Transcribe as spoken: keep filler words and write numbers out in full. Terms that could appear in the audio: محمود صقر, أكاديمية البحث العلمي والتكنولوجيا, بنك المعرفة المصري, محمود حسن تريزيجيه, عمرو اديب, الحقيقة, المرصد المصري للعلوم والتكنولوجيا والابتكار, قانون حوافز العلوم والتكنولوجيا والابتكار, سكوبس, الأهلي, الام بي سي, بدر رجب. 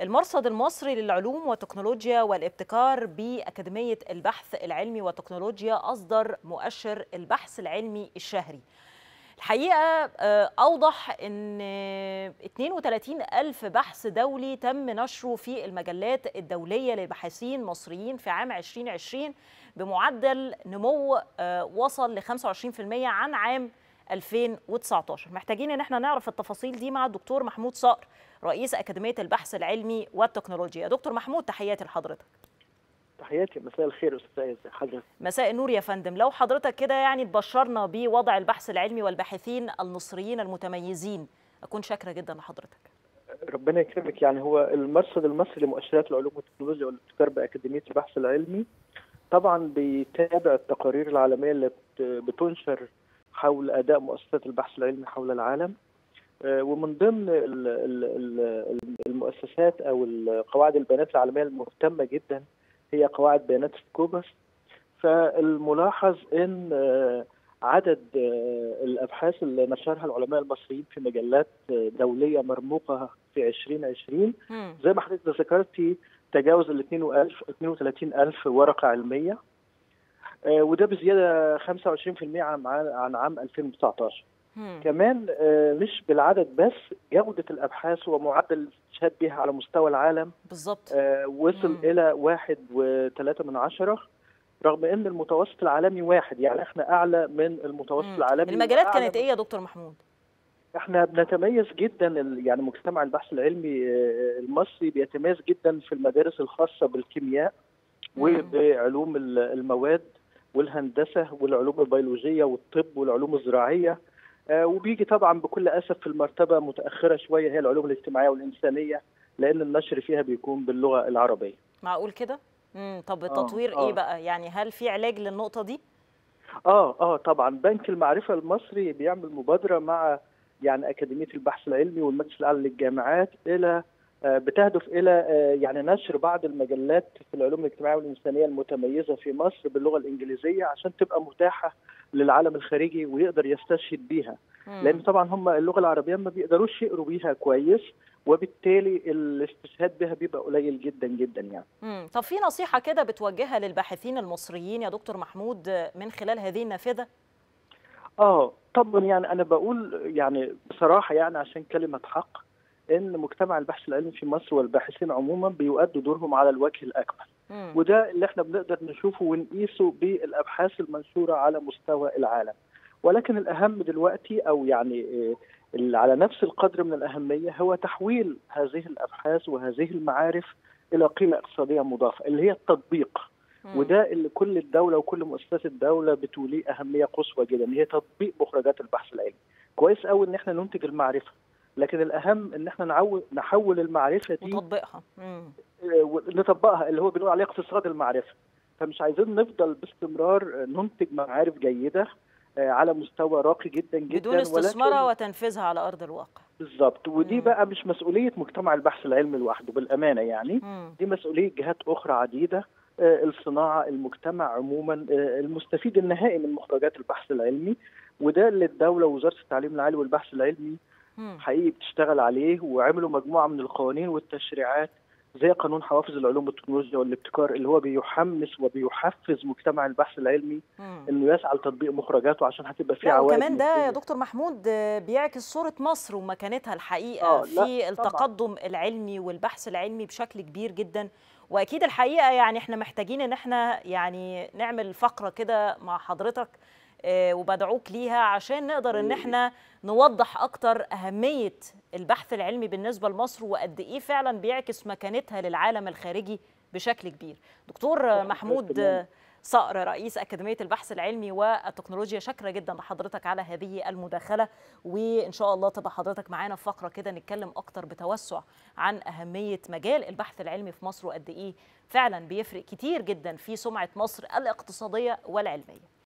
المرصد المصري للعلوم والتكنولوجيا والابتكار بأكاديمية البحث العلمي والتكنولوجيا أصدر مؤشر البحث العلمي الشهري. الحقيقة أوضح أن اثنين وثلاثين ألف بحث دولي تم نشره في المجلات الدولية للباحثين مصريين في عام ألفين وعشرين بمعدل نمو وصل ل خمسة وعشرين بالمئة عن عام ألفين وتسعطاشر. محتاجين أن احنا نعرف التفاصيل دي مع الدكتور محمود صقر رئيس أكاديمية البحث العلمي والتكنولوجيا. دكتور محمود، تحياتي لحضرتك. تحياتي، مساء الخير أستاذ حضرتك. مساء النور يا فندم. لو حضرتك كده يعني تبشرنا بوضع البحث العلمي والباحثين المصريين المتميزين أكون شاكرة جدا لحضرتك. ربنا يكرمك. يعني هو المرصد المصري لمؤشرات العلوم والتكنولوجيا والابتكار بأكاديمية البحث العلمي طبعا بيتابع التقارير العالمية اللي بتنشر حول أداء مؤسسات البحث العلمي حول العالم، ومن ضمن المؤسسات أو قواعد البيانات العالمية المهتمة جدا هي قواعد بيانات سكوبس. فالملاحظ أن عدد الأبحاث اللي نشرها العلماء المصريين في مجلات دولية مرموقة في ألفين وعشرين زي ما حضرتك ذكرتي تجاوز ال اثنين وثلاثين ألف ورقة علمية، وده بزياده خمسة وعشرين بالمئة عن عام ألفين وتسعطاشر. كمان مش بالعدد بس، جوده الابحاث ومعدل الاستشهاد بها على مستوى العالم بالظبط وصل مم. الى واحد وثلاثة من عشرة، رغم ان المتوسط العالمي واحد، يعني احنا اعلى من المتوسط مم. العالمي. المجالات كانت ايه يا دكتور محمود؟ احنا بنتميز جدا، يعني مجتمع البحث العلمي المصري بيتميز جدا في المدارس الخاصه بالكيمياء وبعلوم المواد والهندسه والعلوم البيولوجيه والطب والعلوم الزراعيه، آه وبيجي طبعا بكل اسف في المرتبه متاخره شويه هي العلوم الاجتماعيه والانسانيه لان النشر فيها بيكون باللغه العربيه. معقول كده؟ امم طب التطوير آه ايه آه. بقى؟ يعني هل في علاج للنقطه دي؟ اه اه طبعا بنك المعرفه المصري بيعمل مبادره مع يعني اكاديميه البحث العلمي والمجلس الاعلى للجامعات الى آه بتهدف الى آه يعني نشر بعض المجلات في العلوم الاجتماعيه والانسانيه المتميزه في مصر باللغه الانجليزيه عشان تبقى متاحه للعالم الخارجي ويقدر يستشهد بيها، لان طبعا هم اللغه العربيه ما بيقدروش يقروا بيها كويس وبالتالي الاستشهاد بها بيبقى قليل جدا جدا يعني. امم طب في نصيحه كده بتوجهها للباحثين المصريين يا دكتور محمود من خلال هذه النافذه؟ اه طبعا يعني انا بقول يعني بصراحه يعني عشان كلمه حق ان مجتمع البحث العلمي في مصر والباحثين عموما بيؤدوا دورهم على الوجه الاكبر، مم. وده اللي احنا بنقدر نشوفه ونقيسه بالابحاث المنشوره على مستوى العالم. ولكن الاهم دلوقتي او يعني على نفس القدر من الاهميه هو تحويل هذه الابحاث وهذه المعارف الى قيمه اقتصاديه مضافه اللي هي التطبيق، مم. وده اللي كل الدوله وكل مؤسسات الدوله بتوليه اهميه قصوى جدا، هي تطبيق مخرجات البحث العلمي. كويس قوي ان احنا ننتج المعرفه، لكن الأهم إن احنا نحول المعرفة دي نطبقها نطبقها اللي هو بنقول عليه اقتصاد المعرفة. فمش عايزين نفضل باستمرار ننتج معارف جيدة على مستوى راقي جدا جدا بدون استثمارها وتنفيذها على أرض الواقع. بالظبط، ودي مم. بقى مش مسؤولية مجتمع البحث العلمي لوحده بالأمانة، يعني مم. دي مسؤولية جهات أخرى عديدة، الصناعة، المجتمع عموما، المستفيد النهائي من مخرجات البحث العلمي، وده اللي الدولة ووزارة التعليم العالي والبحث العلمي حقيقي بتشتغل عليه، وعملوا مجموعه من القوانين والتشريعات زي قانون حوافز العلوم والتكنولوجيا والابتكار اللي هو بيحمس وبيحفز مجتمع البحث العلمي مم. انه يسعى لتطبيق مخرجاته عشان هتبقى في عوائد. وكمان ده يا دكتور محمود بيعكس صوره مصر ومكانتها الحقيقه آه في التقدم طبعا. العلمي والبحث العلمي بشكل كبير جدا. واكيد الحقيقه يعني احنا محتاجين ان احنا يعني نعمل فقره كده مع حضرتك وبدعوك ليها عشان نقدر ان احنا نوضح اكتر اهميه البحث العلمي بالنسبه لمصر وقد ايه فعلا بيعكس مكانتها للعالم الخارجي بشكل كبير. دكتور محمود صقر رئيس اكاديميه البحث العلمي والتكنولوجيا، شاكره جدا لحضرتك على هذه المداخله، وان شاء الله تبقى حضرتك معانا في فقره كده نتكلم اكتر بتوسع عن اهميه مجال البحث العلمي في مصر وقد ايه فعلا بيفرق كتير جدا في سمعه مصر الاقتصاديه والعلميه.